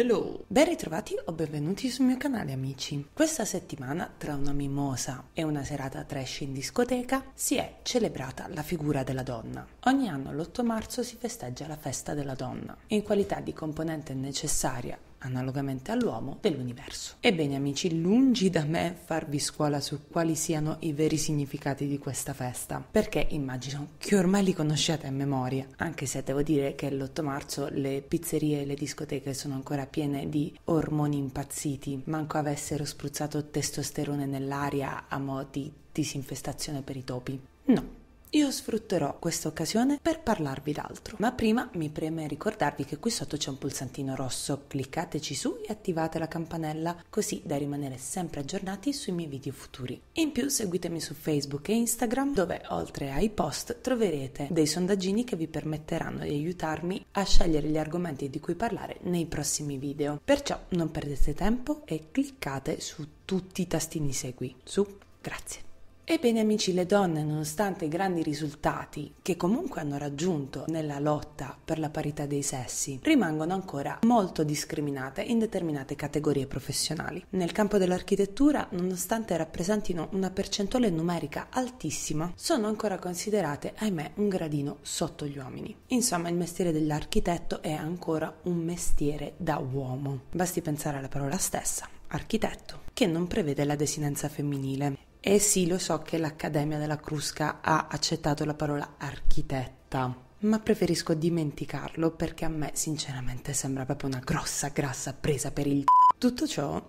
Hello! Ben ritrovati o benvenuti sul mio canale, amici. Questa settimana, tra una mimosa e una serata trash in discoteca, si è celebrata la figura della donna. Ogni anno l'8 marzo si festeggia la festa della donna, in qualità di componente necessaria analogamente all'uomo dell'universo. Ebbene amici, lungi da me farvi scuola su quali siano i veri significati di questa festa, perché immagino che ormai li conosciate a memoria, anche se devo dire che l'8 marzo le pizzerie e le discoteche sono ancora piene di ormoni impazziti, manco avessero spruzzato testosterone nell'aria a mo' di disinfestazione per i topi. No. Io sfrutterò questa occasione per parlarvi d'altro, ma prima mi preme ricordarvi che qui sotto c'è un pulsantino rosso, cliccateci su e attivate la campanella così da rimanere sempre aggiornati sui miei video futuri. In più seguitemi su Facebook e Instagram, dove oltre ai post troverete dei sondaggini che vi permetteranno di aiutarmi a scegliere gli argomenti di cui parlare nei prossimi video. Perciò non perdete tempo e cliccate su tutti i tastini segui. Su, grazie. Ebbene amici, le donne, nonostante i grandi risultati che comunque hanno raggiunto nella lotta per la parità dei sessi, rimangono ancora molto discriminate in determinate categorie professionali. Nel campo dell'architettura, nonostante rappresentino una percentuale numerica altissima, sono ancora considerate, ahimè, un gradino sotto gli uomini. Insomma, il mestiere dell'architetto è ancora un mestiere da uomo. Basti pensare alla parola stessa, architetto, che non prevede la desinenza femminile. Eh sì, lo so che l'Accademia della Crusca ha accettato la parola architetta, ma preferisco dimenticarlo perché a me sinceramente sembra proprio una grossa grassa presa per il c***o. Tutto ciò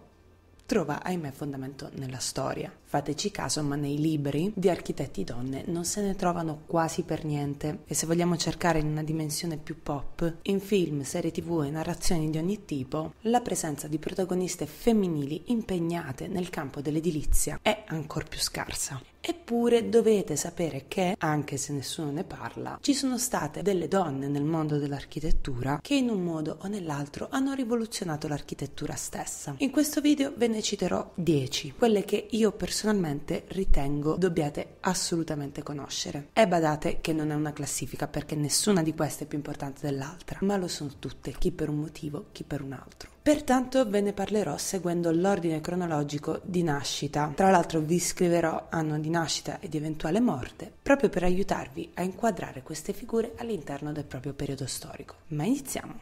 trova ahimè fondamento nella storia. Fateci caso, ma nei libri di architetti donne non se ne trovano quasi per niente, e se vogliamo cercare in una dimensione più pop, in film, serie tv e narrazioni di ogni tipo, la presenza di protagoniste femminili impegnate nel campo dell'edilizia è ancor più scarsa. Eppure dovete sapere che, anche se nessuno ne parla, ci sono state delle donne nel mondo dell'architettura che in un modo o nell'altro hanno rivoluzionato l'architettura stessa. In questo video ve ne citerò 10, quelle che io personalmente ritengo dobbiate assolutamente conoscere. E badate che non è una classifica, perché nessuna di queste è più importante dell'altra, ma lo sono tutte, chi per un motivo, chi per un altro. Pertanto ve ne parlerò seguendo l'ordine cronologico di nascita. Tra l'altro vi scriverò anno di nascita e di eventuale morte, proprio per aiutarvi a inquadrare queste figure all'interno del proprio periodo storico. Ma iniziamo.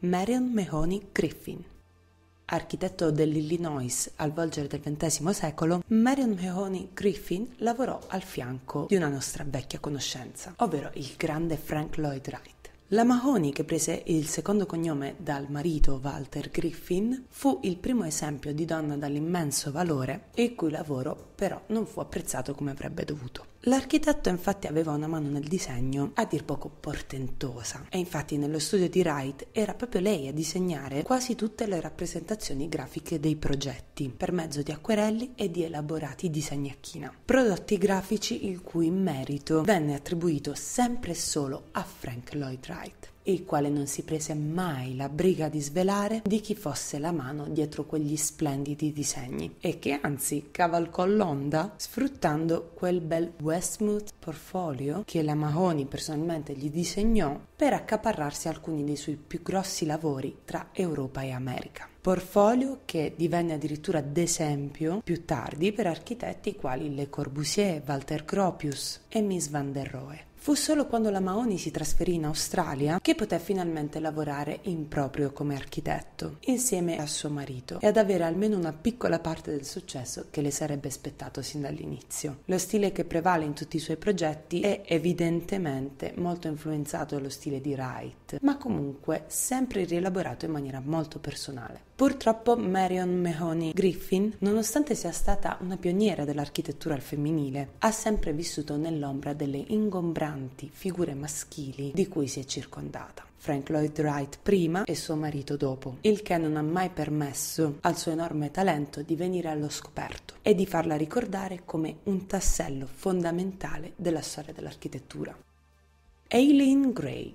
Marion Mahony Griffin. Architetto dell'Illinois al volgere del XX secolo, Marion Mahony Griffin lavorò al fianco di una nostra vecchia conoscenza, ovvero il grande Frank Lloyd Wright. La Mahony, che prese il secondo cognome dal marito Walter Griffin, fu il primo esempio di donna dall'immenso valore, il cui lavoro però non fu apprezzato come avrebbe dovuto. L'architetto infatti aveva una mano nel disegno a dir poco portentosa, e infatti nello studio di Wright era proprio lei a disegnare quasi tutte le rappresentazioni grafiche dei progetti per mezzo di acquerelli e di elaborati disegni a china, prodotti grafici il cui merito venne attribuito sempre e solo a Frank Lloyd Wright, il quale non si prese mai la briga di svelare di chi fosse la mano dietro quegli splendidi disegni, e che anzi cavalcò l'onda sfruttando quel bel Westmouth portfolio che la Mahony personalmente gli disegnò per accaparrarsi alcuni dei suoi più grossi lavori tra Europa e America. Portfolio che divenne addirittura d'esempio più tardi per architetti quali Le Corbusier, Walter Gropius e Mies van der Rohe. Fu solo quando la Mahony si trasferì in Australia che poté finalmente lavorare in proprio come architetto, insieme a suo marito, e ad avere almeno una piccola parte del successo che le sarebbe spettato sin dall'inizio. Lo stile che prevale in tutti i suoi progetti è evidentemente molto influenzato dallo stile di Wright, ma comunque sempre rielaborato in maniera molto personale. Purtroppo Marion Mahony Griffin, nonostante sia stata una pioniera dell'architettura al femminile, ha sempre vissuto nell'ombra delle ingombranti figure maschili di cui si è circondata. Frank Lloyd Wright prima e suo marito dopo, il che non ha mai permesso al suo enorme talento di venire allo scoperto e di farla ricordare come un tassello fondamentale della storia dell'architettura. Eileen Gray.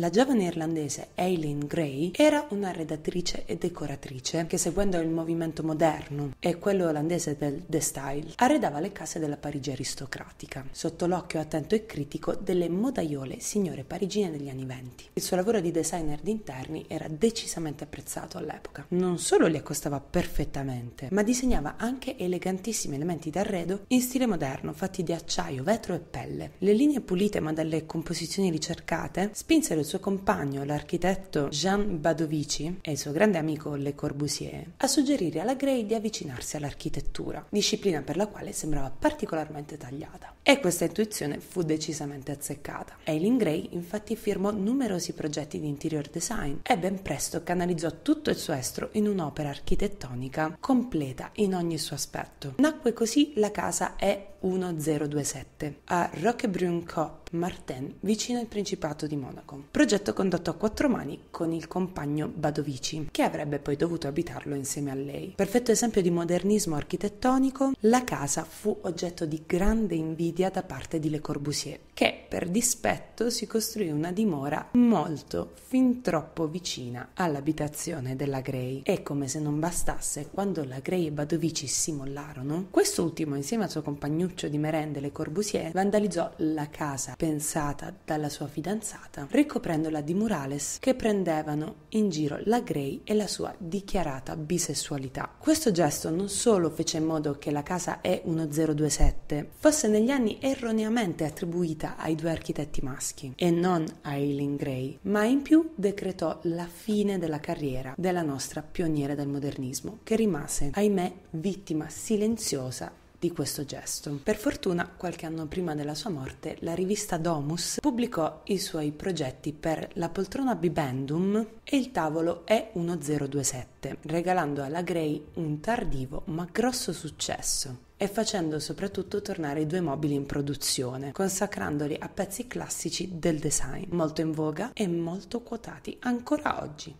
La giovane irlandese Eileen Gray era una redattrice e decoratrice che, seguendo il movimento moderno e quello olandese del The Style, arredava le case della Parigi aristocratica, sotto l'occhio attento e critico delle modaiole signore parigine degli anni '20. Il suo lavoro di designer di interni era decisamente apprezzato all'epoca. Non solo li accostava perfettamente, ma disegnava anche elegantissimi elementi d'arredo in stile moderno, fatti di acciaio, vetro e pelle. Le linee pulite ma dalle composizioni ricercate spinsero il suo compagno, l'architetto Jean Badovici, e il suo grande amico Le Corbusier, a suggerire alla Gray di avvicinarsi all'architettura, disciplina per la quale sembrava particolarmente tagliata. E questa intuizione fu decisamente azzeccata. Eileen Gray infatti firmò numerosi progetti di interior design e ben presto canalizzò tutto il suo estro in un'opera architettonica completa in ogni suo aspetto. Nacque così la casa E1027 a Roquebrune-Cap-Martin, vicino al Principato di Monaco, progetto condotto a quattro mani con il compagno Badovici, che avrebbe poi dovuto abitarlo insieme a lei. Perfetto esempio di modernismo architettonico, la casa fu oggetto di grande invidia da parte di Le Corbusier, che per dispetto si costruì una dimora molto, fin troppo vicina all'abitazione della Gray. E come se non bastasse, quando la Gray e Badovici si mollarono, quest'ultimo, insieme al suo compagno di merende Le Corbusier, vandalizzò la casa pensata dalla sua fidanzata, ricoprendola di murales che prendevano in giro la Gray e la sua dichiarata bisessualità. Questo gesto non solo fece in modo che la casa E1027 fosse negli anni erroneamente attribuita ai due architetti maschi e non a Eileen Gray, ma in più decretò la fine della carriera della nostra pioniera del modernismo, che rimase, ahimè, vittima silenziosa di questo gesto. Per fortuna, qualche anno prima della sua morte, la rivista Domus pubblicò i suoi progetti per la poltrona Bibendum e il tavolo E1027, regalando alla Gray un tardivo ma grosso successo e facendo soprattutto tornare i due mobili in produzione, consacrandoli a pezzi classici del design, molto in voga e molto quotati ancora oggi.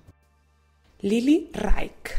Lili Reich.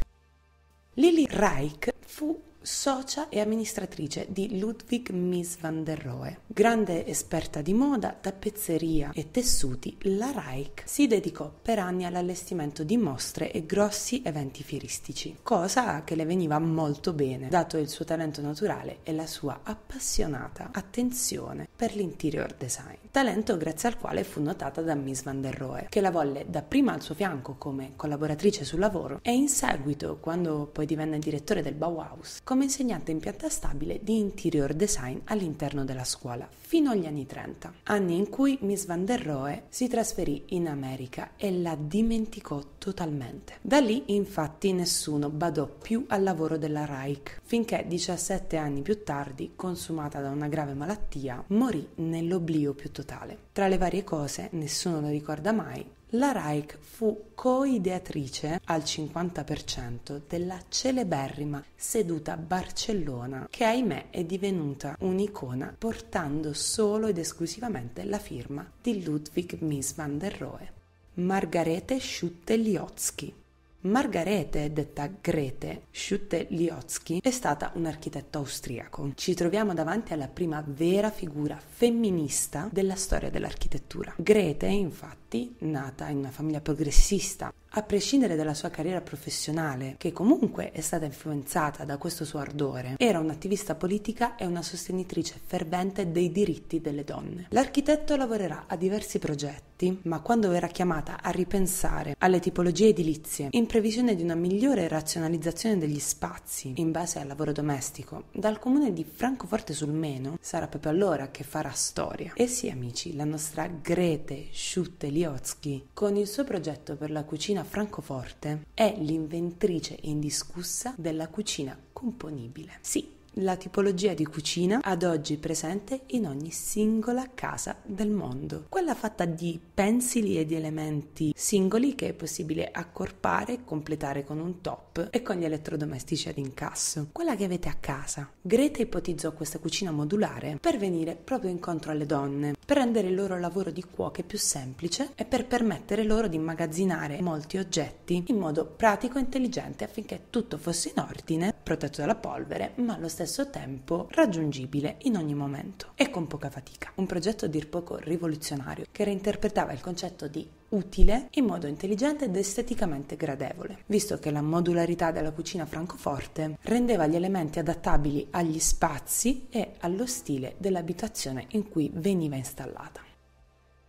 Lili Reich fu socia e amministratrice di Ludwig Mies van der Rohe. Grande esperta di moda, tappezzeria e tessuti, la Reich si dedicò per anni all'allestimento di mostre e grossi eventi fieristici, cosa che le veniva molto bene, dato il suo talento naturale e la sua appassionata attenzione per l'interior design. Talento grazie al quale fu notata da Mies van der Rohe, che la volle dapprima al suo fianco come collaboratrice sul lavoro e in seguito, quando poi divenne direttore del Bauhaus, come insegnante in pianta stabile di interior design all'interno della scuola, fino agli anni 30, anni in cui Mies van der Rohe si trasferì in America e la dimenticò totalmente. Da lì, infatti, nessuno badò più al lavoro della Reich, finché 17 anni più tardi, consumata da una grave malattia, morì nell'oblio più totale. Tra le varie cose, nessuno lo ricorda mai, la Reich fu co-ideatrice al 50% della celeberrima seduta Barcellona, che ahimè è divenuta un'icona portando solo ed esclusivamente la firma di Ludwig Mies van der Rohe. Margarete Schütte-Lihotzky. Margarete, detta Grete Schütte-Lihotzky, è stata un architetto austriaco. Ci troviamo davanti alla prima vera figura femminista della storia dell'architettura. Grete, infatti, nata in una famiglia progressista, a prescindere dalla sua carriera professionale, che comunque è stata influenzata da questo suo ardore, era un'attivista politica e una sostenitrice fervente dei diritti delle donne. L'architetto lavorerà a diversi progetti, ma quando verrà chiamata a ripensare alle tipologie edilizie in previsione di una migliore razionalizzazione degli spazi in base al lavoro domestico dal comune di Francoforte sul Meno, sarà proprio allora che farà storia. E sì, amici, la nostra Grete Schütte-Lihotzky, con il suo progetto per la cucina Francoforte, è l'inventrice indiscussa della cucina componibile. Sì, la tipologia di cucina ad oggi presente in ogni singola casa del mondo, quella fatta di pensili e di elementi singoli che è possibile accorpare e completare con un top e con gli elettrodomestici ad incasso, quella che avete a casa. Grete ipotizzò questa cucina modulare per venire proprio incontro alle donne, per rendere il loro lavoro di cuoche più semplice e per permettere loro di immagazzinare molti oggetti in modo pratico e intelligente, affinché tutto fosse in ordine, protetto dalla polvere, ma allo stesso stesso tempo raggiungibile in ogni momento e con poca fatica. Un progetto a dir poco rivoluzionario che reinterpretava il concetto di utile in modo intelligente ed esteticamente gradevole, visto che la modularità della cucina Francoforte rendeva gli elementi adattabili agli spazi e allo stile dell'abitazione in cui veniva installata.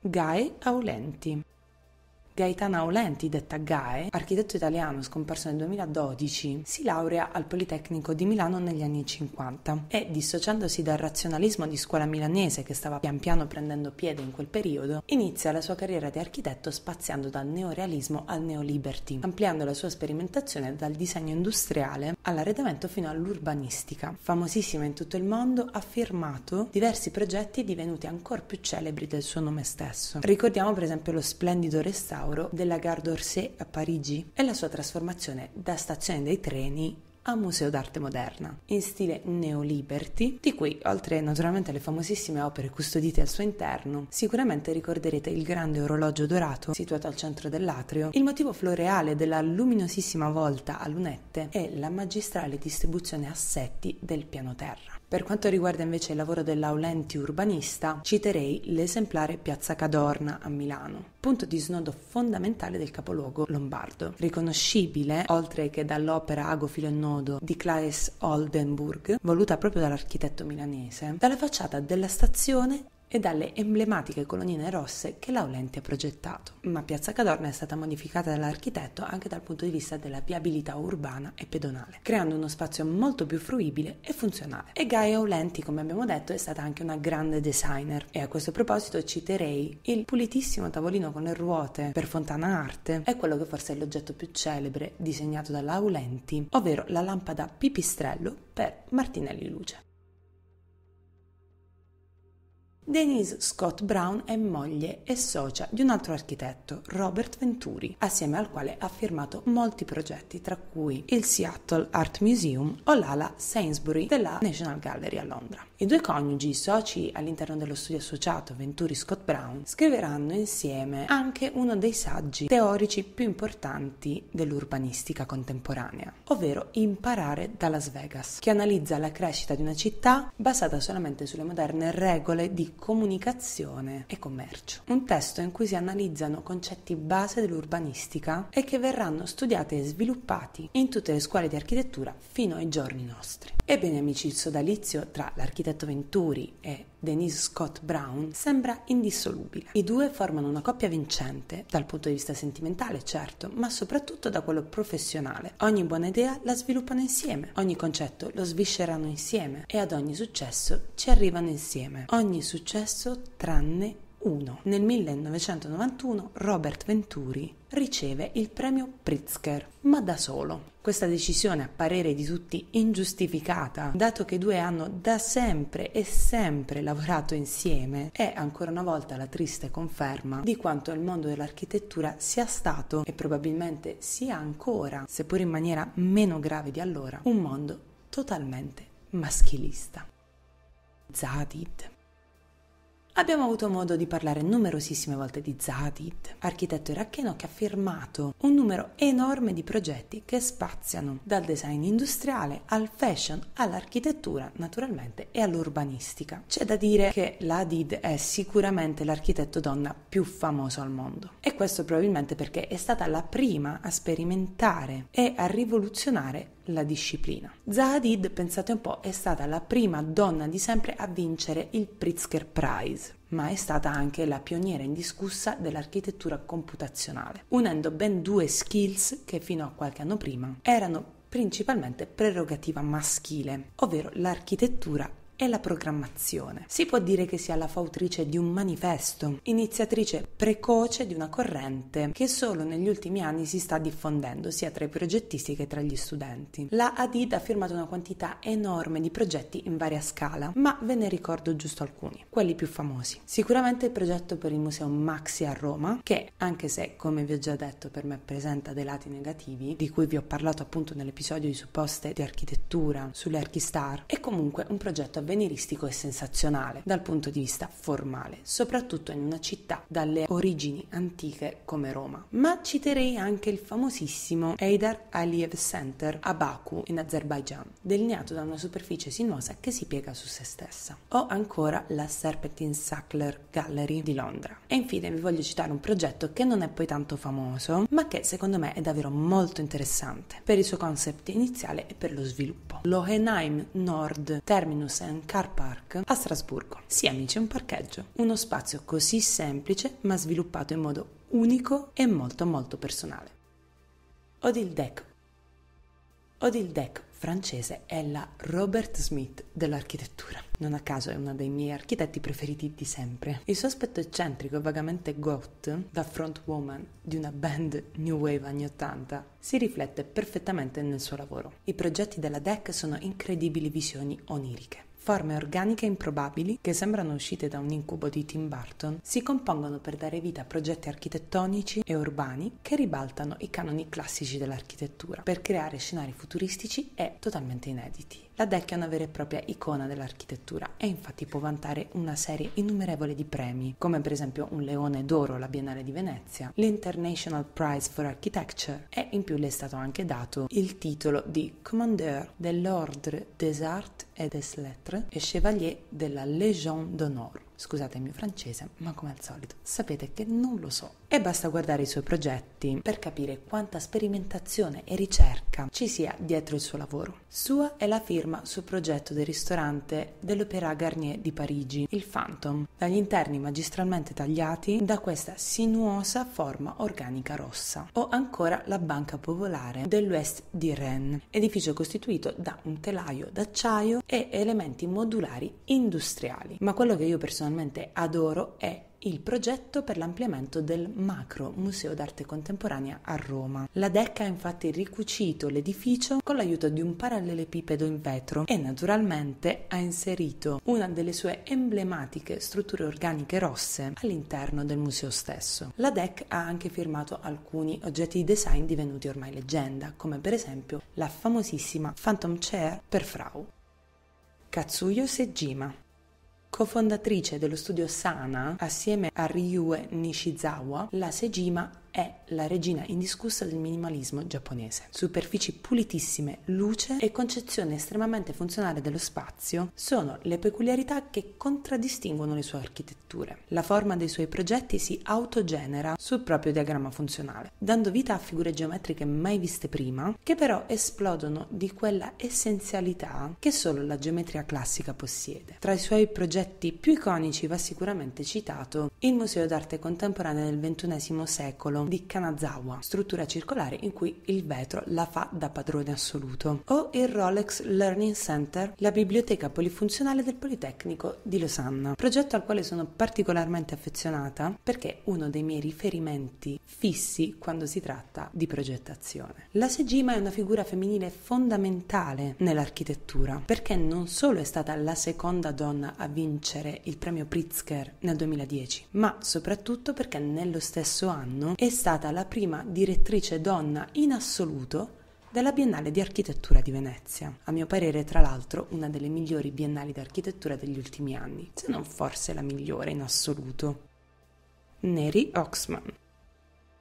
Gae Aulenti. Gaetana Aulenti, detta Gae, architetto italiano scomparso nel 2012, si laurea al Politecnico di Milano negli anni 50 e, dissociandosi dal razionalismo di scuola milanese che stava pian piano prendendo piede in quel periodo, inizia la sua carriera di architetto spaziando dal neorealismo al neoliberty, ampliando la sua sperimentazione dal disegno industriale all'arredamento fino all'urbanistica. Famosissima in tutto il mondo, ha firmato diversi progetti divenuti ancora più celebri del suo nome stesso. Ricordiamo per esempio lo splendido restauro della Gare d'Orsay a Parigi e la sua trasformazione da stazione dei treni a museo d'arte moderna in stile neoliberty, di cui, oltre naturalmente alle famosissime opere custodite al suo interno, sicuramente ricorderete il grande orologio dorato situato al centro dell'atrio, il motivo floreale della luminosissima volta a lunette e la magistrale distribuzione a setti del piano terra. Per quanto riguarda invece il lavoro dell'Aulenti urbanista, citerei l'esemplare Piazza Cadorna a Milano, punto di snodo fondamentale del capoluogo lombardo, riconoscibile, oltre che dall'opera Ago Filo e Nodo di Claes Oldenburg, voluta proprio dall'architetto milanese, dalla facciata della stazione e dalle emblematiche colonnine rosse che l'Aulenti ha progettato. Ma Piazza Cadorna è stata modificata dall'architetto anche dal punto di vista della viabilità urbana e pedonale, creando uno spazio molto più fruibile e funzionale. E Gaia Aulenti, come abbiamo detto, è stata anche una grande designer, e a questo proposito citerei il pulitissimo tavolino con le ruote per Fontana Arte, è quello che forse è l'oggetto più celebre disegnato dalla Aulenti, ovvero la lampada pipistrello per Martinelli Luce. Denise Scott Brown è moglie e socia di un altro architetto, Robert Venturi, assieme al quale ha firmato molti progetti, tra cui il Seattle Art Museum o l'ala Sainsbury della National Gallery a Londra. I due coniugi, soci all'interno dello studio associato Venturi Scott Brown, scriveranno insieme anche uno dei saggi teorici più importanti dell'urbanistica contemporanea, ovvero Imparare da Las Vegas, che analizza la crescita di una città basata solamente sulle moderne regole di comunicazione e commercio. Un testo in cui si analizzano concetti base dell'urbanistica e che verranno studiati e sviluppati in tutte le scuole di architettura fino ai giorni nostri. Ebbene amici, il sodalizio tra l'architetto Venturi e Denise Scott Brown sembra indissolubile. I due formano una coppia vincente, dal punto di vista sentimentale certo, ma soprattutto da quello professionale. Ogni buona idea la sviluppano insieme, ogni concetto lo sviscerano insieme e ad ogni successo ci arrivano insieme. Ogni successo tranne uno. Nel 1991 Robert Venturi riceve il premio Pritzker, ma da solo. Questa decisione, a parere di tutti ingiustificata, dato che i due hanno da sempre e sempre lavorato insieme, è ancora una volta la triste conferma di quanto il mondo dell'architettura sia stato e probabilmente sia ancora, seppur in maniera meno grave di allora, un mondo totalmente maschilista. Zaha Hadid. Abbiamo avuto modo di parlare numerosissime volte di Zaha Hadid, architetto iracheno che ha firmato un numero enorme di progetti che spaziano dal design industriale al fashion, all'architettura naturalmente e all'urbanistica. C'è da dire che la Hadid è sicuramente l'architetto donna più famoso al mondo, e questo probabilmente perché è stata la prima a sperimentare e a rivoluzionare la disciplina. Zaha Hadid, pensate un po', è stata la prima donna di sempre a vincere il Pritzker Prize, ma è stata anche la pioniera indiscussa dell'architettura computazionale, unendo ben due skills che fino a qualche anno prima erano principalmente prerogativa maschile, ovvero l'architettura e la programmazione. Si può dire che sia la fautrice di un manifesto, iniziatrice precoce di una corrente che solo negli ultimi anni si sta diffondendo sia tra i progettisti che tra gli studenti. La Hadid ha firmato una quantità enorme di progetti in varia scala, ma ve ne ricordo giusto alcuni, quelli più famosi. Sicuramente il progetto per il Museo Maxi a Roma, che anche se, come vi ho già detto, per me presenta dei lati negativi, di cui vi ho parlato appunto nell'episodio di Supposte di architettura sulle Archistar, è comunque un progetto avveniristico e sensazionale dal punto di vista formale, soprattutto in una città dalle origini antiche come Roma. Ma citerei anche il famosissimo Heydar Aliyev Center a Baku in Azerbaijan, delineato da una superficie sinuosa che si piega su se stessa, o ancora la Serpentine Sackler Gallery di Londra. E infine vi voglio citare un progetto che non è poi tanto famoso, ma che secondo me è davvero molto interessante per il suo concept iniziale e per lo sviluppo: l'Hohenheim Nord Terminus and Car Park a Strasburgo. Sì amici, un parcheggio, uno spazio così semplice ma sviluppato in modo unico e molto molto personale. Odile Decq. Odile Decq francese è la Robert Smith dell'architettura. Non a caso è uno dei miei architetti preferiti di sempre. Il suo aspetto eccentrico e vagamente goth, da frontwoman di una band new wave anni 80, si riflette perfettamente nel suo lavoro. I progetti della Decq sono incredibili visioni oniriche. Forme organiche improbabili, che sembrano uscite da un incubo di Tim Burton, si compongono per dare vita a progetti architettonici e urbani che ribaltano i canoni classici dell'architettura, per creare scenari futuristici e totalmente inediti. La Decq è una vera e propria icona dell'architettura e infatti può vantare una serie innumerevole di premi, come per esempio un Leone d'Oro alla Biennale di Venezia, l'International Prize for Architecture, e in più le è stato anche dato il titolo di Commandeur de l'Ordre des Arts et des Lettres e Chevalier della Légion d'Honneur. Scusate il mio francese, ma come al solito sapete che non lo so. E basta guardare i suoi progetti per capire quanta sperimentazione e ricerca ci sia dietro il suo lavoro. Sua è la firma sul progetto del ristorante dell'Opéra Garnier di Parigi, il Phantom, dagli interni magistralmente tagliati da questa sinuosa forma organica rossa. O ancora la Banca Popolare dell'Ouest di Rennes, edificio costituito da un telaio d'acciaio e elementi modulari industriali. Ma quello che io personalmente adoro è il progetto per l'ampliamento del Macro Museo d'Arte Contemporanea a Roma. La Decq ha infatti ricucito l'edificio con l'aiuto di un parallelepipedo in vetro e naturalmente ha inserito una delle sue emblematiche strutture organiche rosse all'interno del museo stesso. La Decq ha anche firmato alcuni oggetti di design divenuti ormai leggenda, come per esempio la famosissima Phantom Chair per Frau. Kazuyo Sejima. Cofondatrice dello studio Sana assieme a Ryue Nishizawa, la Sejima è la regina indiscussa del minimalismo giapponese. Superfici pulitissime, luce e concezione estremamente funzionale dello spazio sono le peculiarità che contraddistinguono le sue architetture. La forma dei suoi progetti si autogenera sul proprio diagramma funzionale, dando vita a figure geometriche mai viste prima, che però esplodono di quella essenzialità che solo la geometria classica possiede. Tra i suoi progetti più iconici va sicuramente citato il Museo d'Arte Contemporanea del XXI secolo di Kanazawa, struttura circolare in cui il vetro la fa da padrone assoluto, o il Rolex Learning Center, la biblioteca polifunzionale del Politecnico di Losanna, progetto al quale sono particolarmente affezionata perché è uno dei miei riferimenti fissi quando si tratta di progettazione. La Sejima è una figura femminile fondamentale nell'architettura, perché non solo è stata la seconda donna a vincere il premio Pritzker nel 2010, ma soprattutto perché nello stesso anno è stata la prima direttrice donna in assoluto della Biennale di Architettura di Venezia. A mio parere, tra l'altro, una delle migliori biennali di architettura degli ultimi anni, se non forse la migliore in assoluto. Neri Oxman.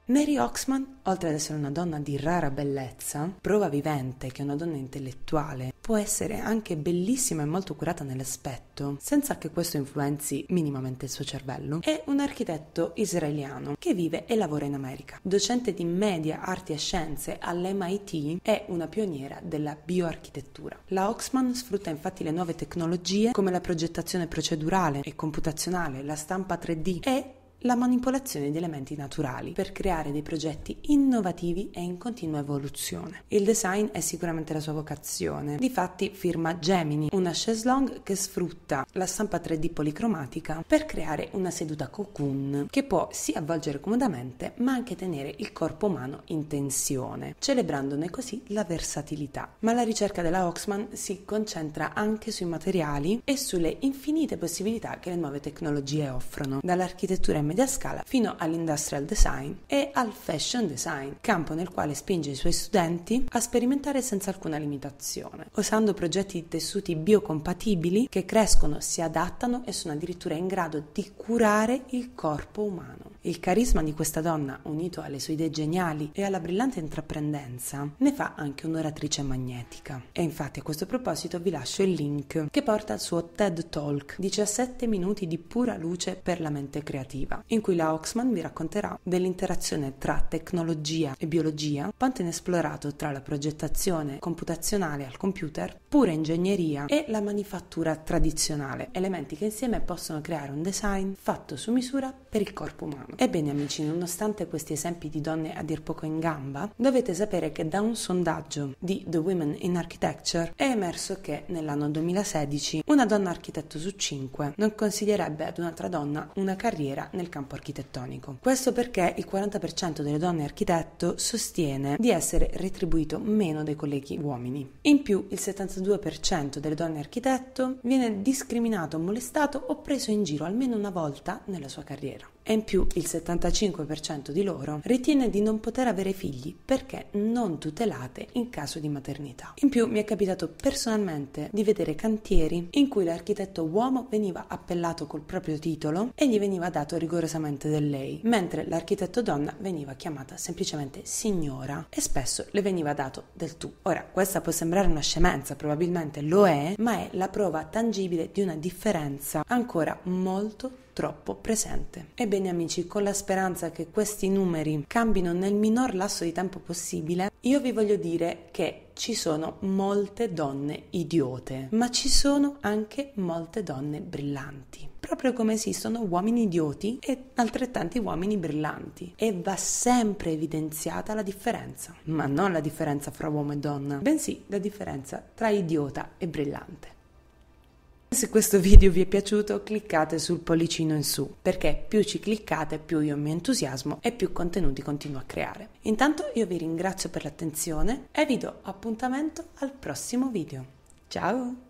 Neri Oxman, oltre ad essere una donna di rara bellezza, prova vivente che una donna intellettuale può essere anche bellissima e molto curata nell'aspetto, senza che questo influenzi minimamente il suo cervello, è un architetto israeliano che vive e lavora in America. Docente di media, arti e scienze all'MIT, è una pioniera della bioarchitettura. La Oxman sfrutta infatti le nuove tecnologie come la progettazione procedurale e computazionale, la stampa 3D e la manipolazione di elementi naturali per creare dei progetti innovativi e in continua evoluzione. Il design è sicuramente la sua vocazione, difatti firma Gemini, una chaise longue che sfrutta la stampa 3D policromatica per creare una seduta cocoon che può si avvolgere comodamente ma anche tenere il corpo umano in tensione, celebrandone così la versatilità. Ma la ricerca della Oxman si concentra anche sui materiali e sulle infinite possibilità che le nuove tecnologie offrono, dall'architettura media scala fino all'industrial design e al fashion design, campo nel quale spinge i suoi studenti a sperimentare senza alcuna limitazione, osando progetti di tessuti biocompatibili che crescono, si adattano e sono addirittura in grado di curare il corpo umano. Il carisma di questa donna, unito alle sue idee geniali e alla brillante intraprendenza, ne fa anche un'oratrice magnetica. E infatti a questo proposito vi lascio il link che porta al suo TED Talk, 17 minuti di pura luce per la mente creativa, in cui la Oxman vi racconterà dell'interazione tra tecnologia e biologia, quanto inesplorato tra la progettazione computazionale al computer, pura ingegneria e la manifattura tradizionale, elementi che insieme possono creare un design fatto su misura per il corpo umano. Ebbene amici, nonostante questi esempi di donne a dir poco in gamba, dovete sapere che da un sondaggio di The Women in Architecture è emerso che nell'anno 2016 una donna architetto su 5 non consiglierebbe ad un'altra donna una carriera nel campo architettonico. Questo perché il 40% delle donne architetto sostiene di essere retribuito meno dei colleghi uomini. In più il 72% delle donne architetto viene discriminato, molestato o preso in giro almeno una volta nella sua carriera. E in più il 75% di loro ritiene di non poter avere figli perché non tutelate in caso di maternità. In più mi è capitato personalmente di vedere cantieri in cui l'architetto uomo veniva appellato col proprio titolo e gli veniva dato rigorosamente del lei, mentre l'architetto donna veniva chiamata semplicemente signora e spesso le veniva dato del tu. Ora, questa può sembrare una scemenza, probabilmente lo è, ma è la prova tangibile di una differenza ancora molto troppo presente. Ebbene amici, con la speranza che questi numeri cambino nel minor lasso di tempo possibile, io vi voglio dire che ci sono molte donne idiote, ma ci sono anche molte donne brillanti. Proprio come esistono uomini idioti e altrettanti uomini brillanti, e va sempre evidenziata la differenza, ma non la differenza fra uomo e donna, bensì la differenza tra idiota e brillante. Se questo video vi è piaciuto, cliccate sul pollicino in su, perché più ci cliccate più io mi entusiasmo e più contenuti continuo a creare. Intanto io vi ringrazio per l'attenzione e vi do appuntamento al prossimo video. Ciao!